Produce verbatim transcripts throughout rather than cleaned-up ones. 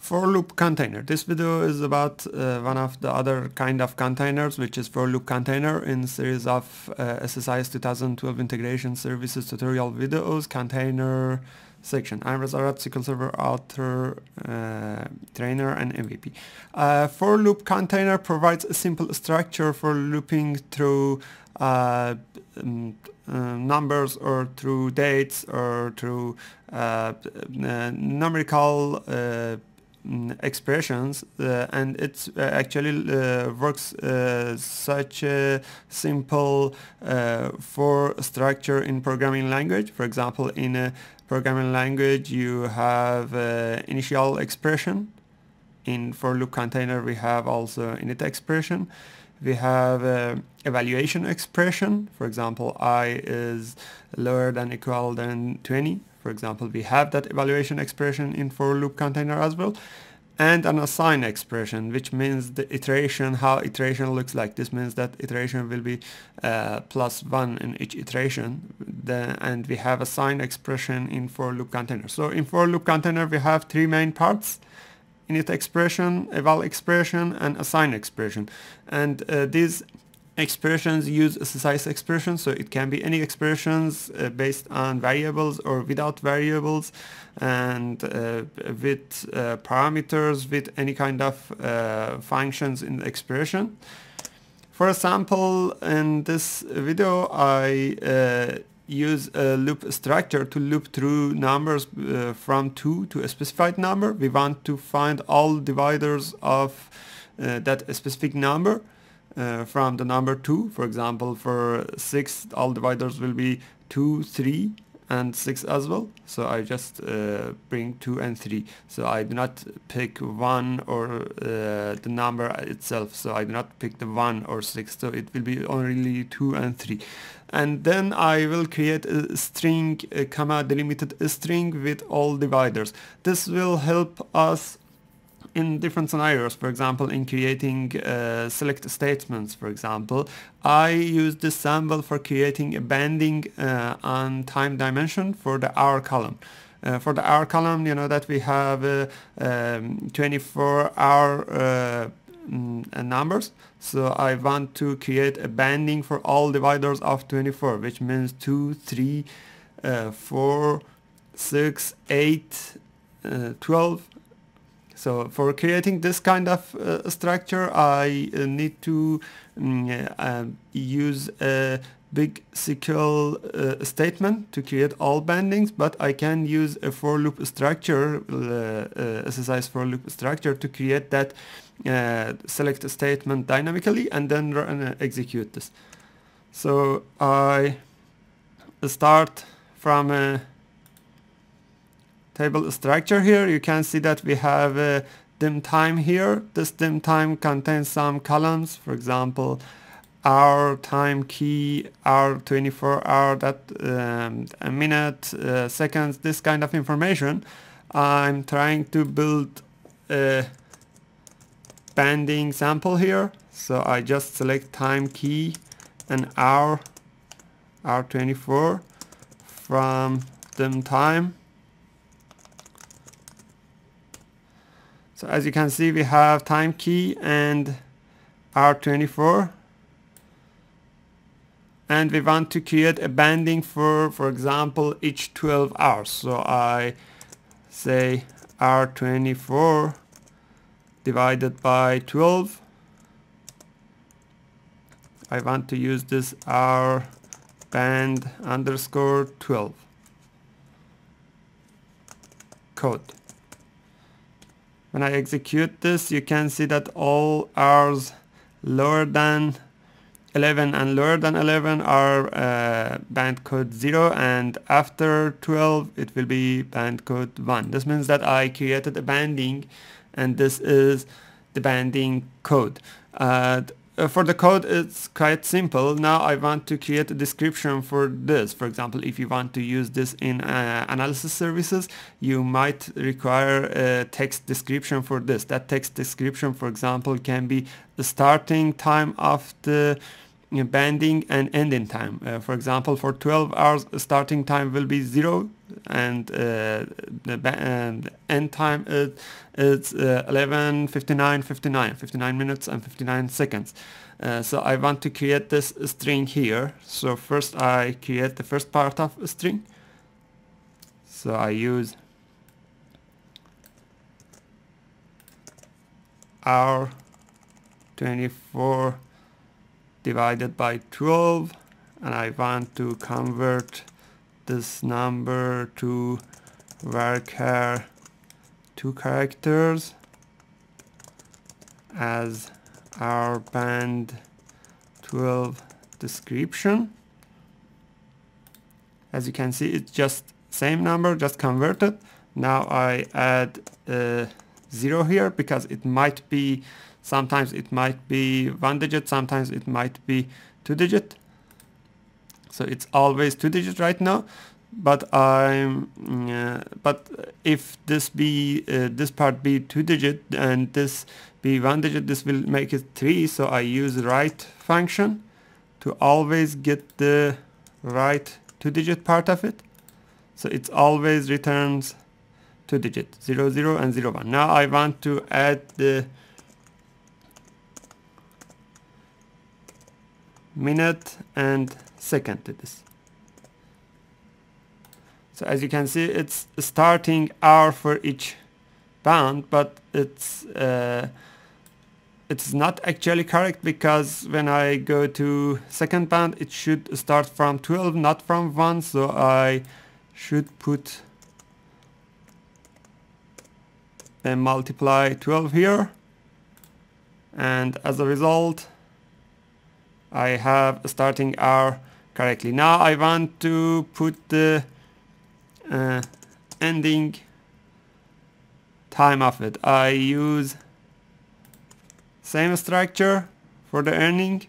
For loop container. This video is about uh, one of the other kind of containers, which is for loop container, in series of uh, S S I S two thousand twelve integration services tutorial videos, container section. I'm Reza Rad, S Q L Server author, uh, trainer, and M V P. Uh, for loop container provides a simple structure for looping through uh, um, Uh, numbers or through dates or through uh, uh, numerical uh, expressions, uh, and it uh, actually uh, works uh, such a simple uh, for structure in programming language. For example, in a programming language you have uh, initial expression. In for loop container we have also init expression. We have uh, evaluation expression, for example, I is lower than equal than twenty. For example, we have that evaluation expression in for loop container as well. And an assign expression, which means the iteration, how iteration looks like. This means that iteration will be uh, plus one in each iteration. The, and we have assign expression in for loop container. So in for loop container, we have three main parts: init expression, eval expression, and assign expression. And uh, these expressions use S S I S expressions, so it can be any expressions uh, based on variables or without variables, and uh, with uh, parameters, with any kind of uh, functions in the expression. For example, in this video, I uh, use a loop structure to loop through numbers uh, from two to a specified number. We want to find all dividers of uh, that specific number uh, from the number two. For example, for six, all dividers will be two, three, and six as well. So I just uh, bring two and three. So I do not pick one or uh, the number itself. So I do not pick the one or six. So it will be only two and three. And then I will create a string, a comma delimited string with all dividers. This will help us in different scenarios, for example, in creating uh, select statements. For example, I use this symbol for creating a banding uh, on time dimension for the hour column. Uh, for the hour column, you know that we have uh, um, twenty-four hour uh, mm, numbers, so I want to create a banding for all dividers of twenty-four, which means two, three, uh, four, six, eight, uh, twelve. So for creating this kind of uh, structure, I uh, need to mm, uh, use a big S Q L uh, statement to create all bandings, but I can use a for loop structure, uh, uh, S S I S for loop structure, to create that uh, select statement dynamically and then run, uh, execute this. So I start from a table structure. Here you can see that we have a dim time here. This dim time contains some columns, for example, hour, time key, hour, twenty-four hour, that um, a minute, uh, seconds, this kind of information. I'm trying to build a banding sample here, so I just select time key and hour, hour twenty-four from dim time. So as you can see, we have time key and hour twenty-four, and we want to create a banding for, for example, each twelve hours. So I say hour twenty-four divided by twelve. I want to use this hour band underscore twelve code. When I execute this, you can see that all hours lower than eleven and lower than eleven are uh, band code zero, and after twelve it will be band code one. This means that I created a banding, and this is the banding code. Uh, for the code, it's quite simple. Now I want to create a description for this. For example, if you want to use this in uh, analysis services, you might require a text description for this. That text description, for example, can be the starting time of the banding and ending time. Uh, for example, for twelve hours, starting time will be zero, and uh, the and end time is it's uh, eleven fifty-nine fifty-nine, fifty-nine minutes and fifty-nine seconds. Uh, so I want to create this string here. So first I create the first part of a string. So I use our twenty-four divided by twelve, and I want to convert this number to varchar two characters as our band twelve description. As you can see, it's just same number, just converted. Now I add a zero here because it might be, sometimes it might be one digit, sometimes it might be two digit. So it's always two digit right now, but I'm uh, but if this be uh, this part be two digit and this be one digit, this will make it three. So I use right function to always get the right two digit part of it. So it's always returns two digit, zero zero and zero one. Now I want to add the minute and second to this. So as you can see, it's starting hour for each bound, but it's uh, it's not actually correct, because when I go to second bound it should start from twelve, not from one. So I should put and multiply twelve here, and as a result I have starting hour correctly. Now I want to put the uh, ending time of it. I use same structure for the ending.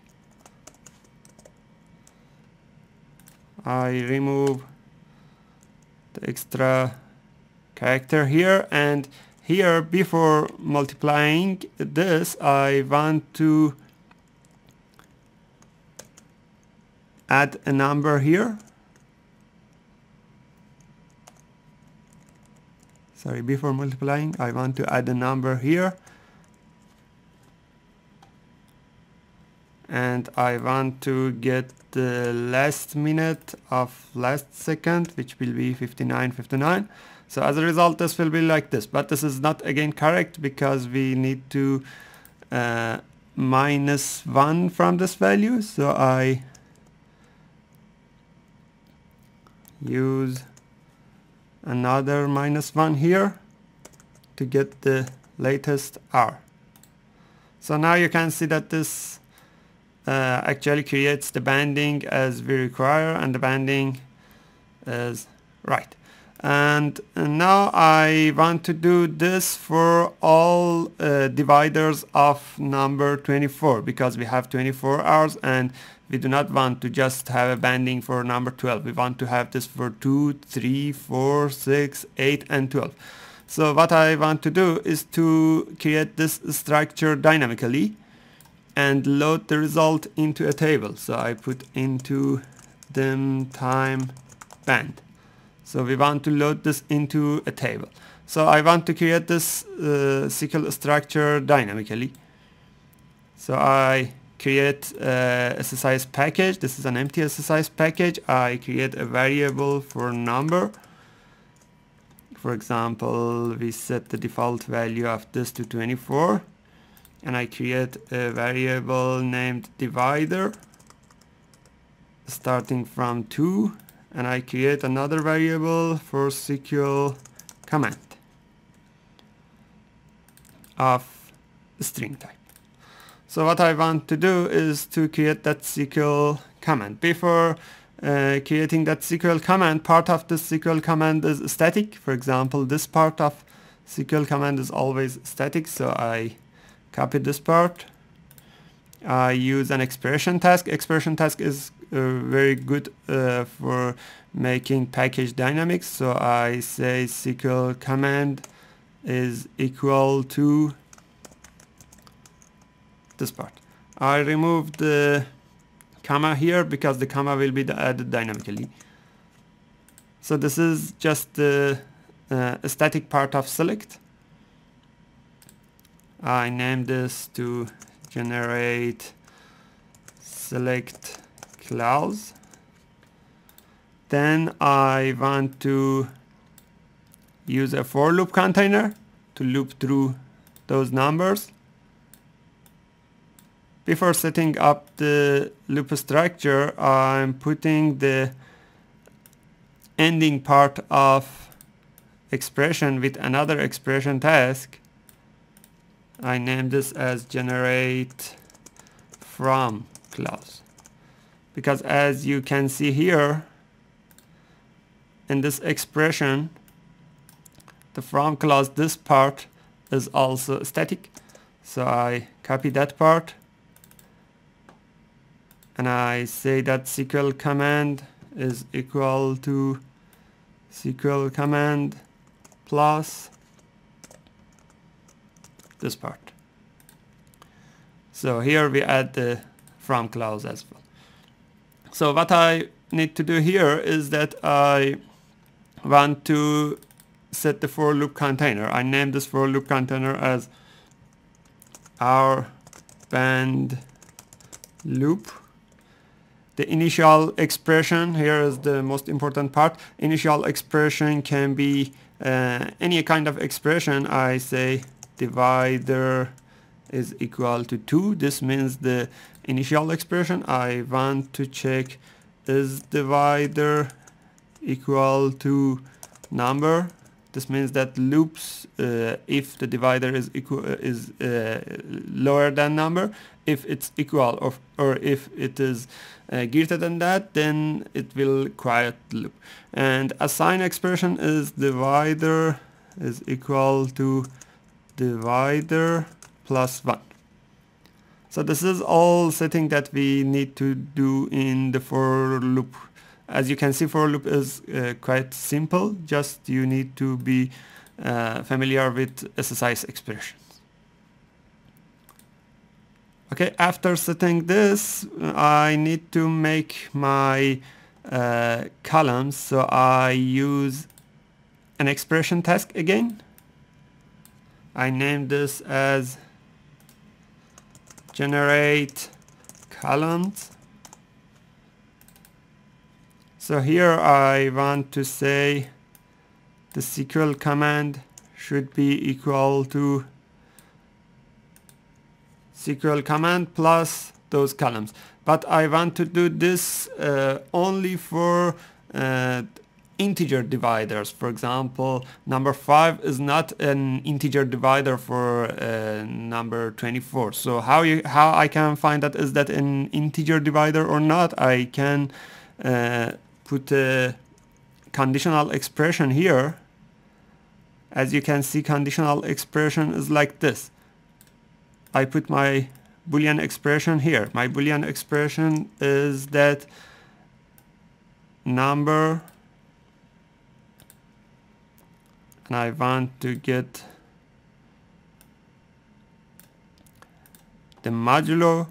I remove the extra character here, and here before multiplying this I want to add a number here. Sorry, before multiplying, I want to add a number here. And I want to get the last minute of last second, which will be fifty-nine fifty-nine. So as a result, this will be like this. But this is not again correct, because we need to uh, minus one from this value. So I use another minus one here to get the latest hour. So now you can see that this uh, actually creates the banding as we require, and the banding is right. And, and now I want to do this for all uh, dividers of number twenty-four, because we have twenty-four hours and we do not want to just have a banding for number twelve. We want to have this for two, three, four, six, eight and twelve. So what I want to do is to create this structure dynamically and load the result into a table. So I put into dim time band. So we want to load this into a table. So I want to create this uh, S Q L structure dynamically. So I create a S S I S package. This is an empty S S I S package. I create a variable for number. For example, we set the default value of this to twenty-four. And I create a variable named divider starting from two. And I create another variable for S Q L command of string type. So what I want to do is to create that S Q L command. Before uh, creating that S Q L command, part of this S Q L command is static. For example, this part of S Q L command is always static. So I copy this part. I use an expression task. Expression task is uh, very good uh, for making package dynamics. So I say S Q L command is equal to this part. I remove the comma here because the comma will be added dynamically. So this is just the uh, static part of select. I named this to generate select clause. Then I want to use a for loop container to loop through those numbers. Before setting up the loop structure, I'm putting the ending part of expression with another expression task. I name this as generate from clause, because as you can see here in this expression, the from clause, this part is also static. So I copy that part and I say that S Q L command is equal to S Q L command plus this part. So here we add the from clause as well. So what I need to do here is that I want to set the for loop container. I name this for loop container as our band loop. The initial expression here is the most important part. Initial expression can be uh, any kind of expression. I say divider is equal to two. This means the initial expression. I want to check is divider equal to number. This means that loops uh, if the divider is equal is uh, lower than number. If it's equal or, or if it is uh, greater than that, then it will quiet the loop. And assign expression is divider is equal to divider plus one. So this is all setting that we need to do in the for loop. As you can see, for loop is uh, quite simple, just you need to be uh, familiar with S S I S expressions. Okay, after setting this, I need to make my uh, columns, so I use an expression task again. I name this as generate columns. So here I want to say the S Q L command should be equal to S Q L command plus those columns. But I want to do this uh, only for uh, integer dividers. For example, number five is not an integer divider for uh, number twenty-four. So how, you, how I can find that, is that an integer divider or not? I can uh, put a conditional expression here. As you can see, conditional expression is like this. I put my Boolean expression here. My Boolean expression is that number, and I want to get the modulo.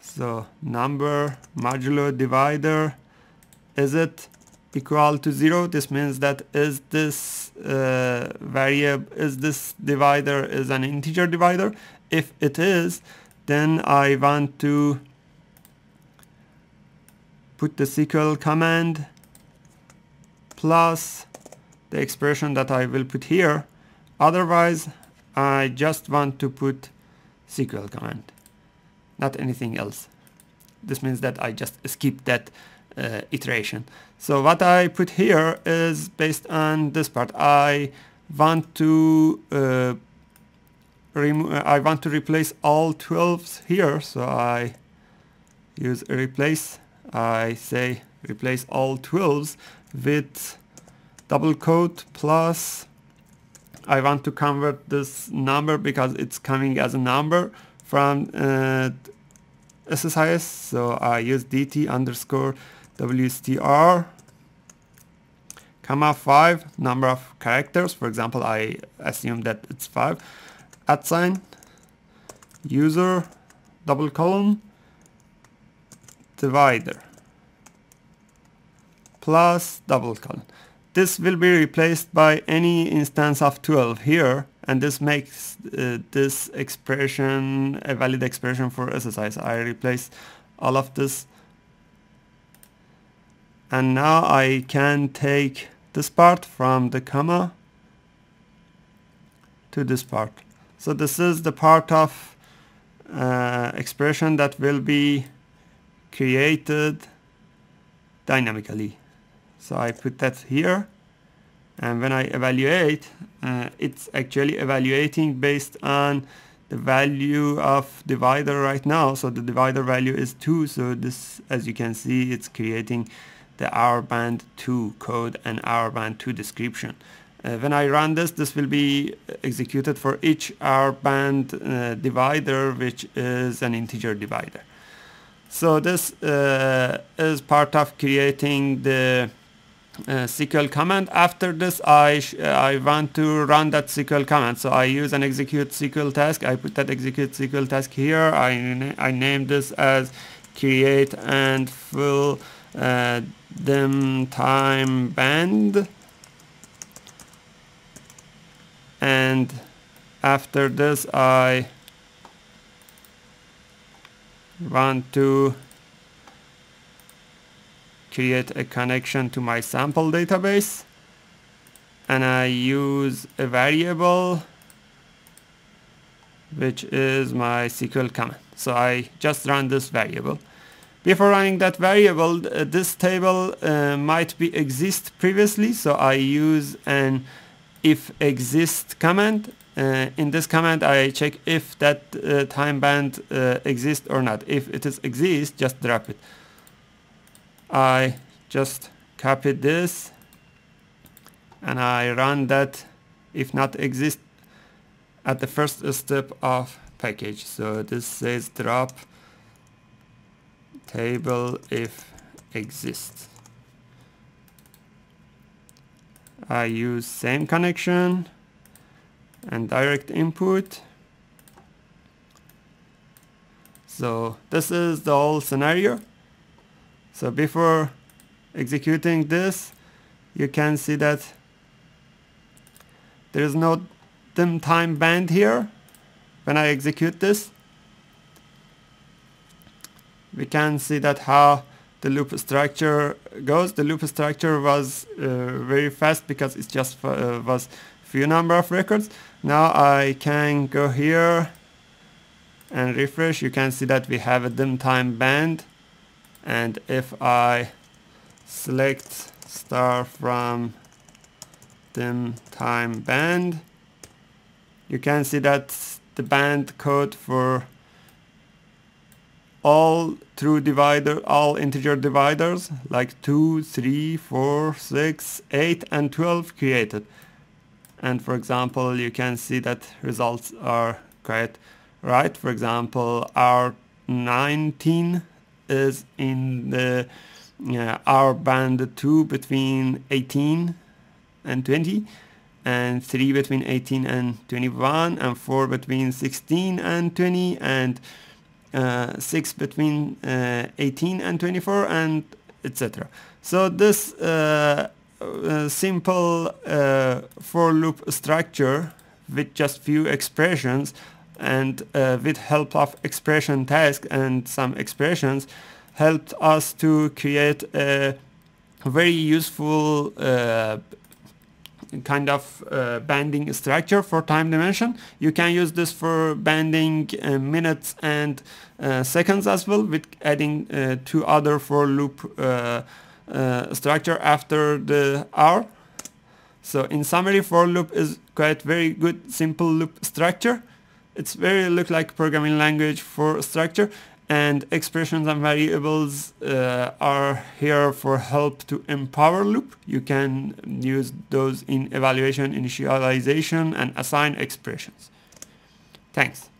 So number modulo divider, is it equal to zero? This means that is this uh, variable, is this divider is an integer divider? If it is, then I want to put the S Q L command plus the expression that I will put here. Otherwise, I just want to put S Q L command, not anything else. This means that I just skip that uh, iteration. So what I put here is based on this part. I want to uh, remove. I want to replace all twelves here. So I use replace. I say replace all twelves with double quote plus. I want to convert this number, because it's coming as a number, from uh, S S I S, so I use dt underscore wstr, comma five, number of characters. For example, I assume that it's five, at sign, user, double colon, divider. plus double colon. This will be replaced by any instance of twelve here, and this makes uh, this expression a valid expression for S S I S. I replace all of this, and now I can take this part from the comma to this part. So this is the part of uh, expression that will be created dynamically. So I put that here, and when I evaluate, uh, it's actually evaluating based on the value of divider right now. So the divider value is two, so this, as you can see, it's creating the hour band two code and hour band two description. Uh, when I run this, this will be executed for each hour band uh, divider, which is an integer divider. So this uh, is part of creating the Uh, S Q L command. After this, I sh I want to run that S Q L command. So I use an execute S Q L task. I put that execute S Q L task here. I na I name this as create and fill uh, them time band. And after this, I want to create a connection to my sample database, and I use a variable which is my S Q L command. So I just run this variable. Before running that variable, uh, this table uh, might be exist previously, so I use an if exist command. Uh, in this command, I check if that uh, time band uh, exists or not. If it is exist, just drop it. I just copy this and I run that if not exist at the first step of package. So this says drop table if exists. I use same connection and direct input. So this is the whole scenario. So before executing this, you can see that there is no dim time band here. When I execute this, we can see that how the loop structure goes. The loop structure was uh, very fast because it just uh, was few number of records. Now I can go here and refresh. You can see that we have a dim time band. And if I select star from dim time band, you can see that the band code for all true divider, all integer dividers like two, three, four, six, eight and twelve created. And for example, you can see that results are quite right. For example, our nineteen is in the uh, hour band two between eighteen and twenty, and three between eighteen and twenty-one, and four between sixteen and twenty, and uh, six between uh, eighteen and twenty-four, and et cetera. So this uh, uh, simple uh, for loop structure with just few expressions, and uh, with help of expression task and some expressions, helped us to create a very useful uh, kind of uh, banding structure for time dimension. You can use this for banding uh, minutes and uh, seconds as well, with adding uh, two other for loop uh, uh, structure after the hour. So in summary, for loop is quite very good simple loop structure. It's very look like programming language for structure, and expressions and variables uh, are here for help to empower loop. You can use those in evaluation, initialization, and assign expressions. Thanks.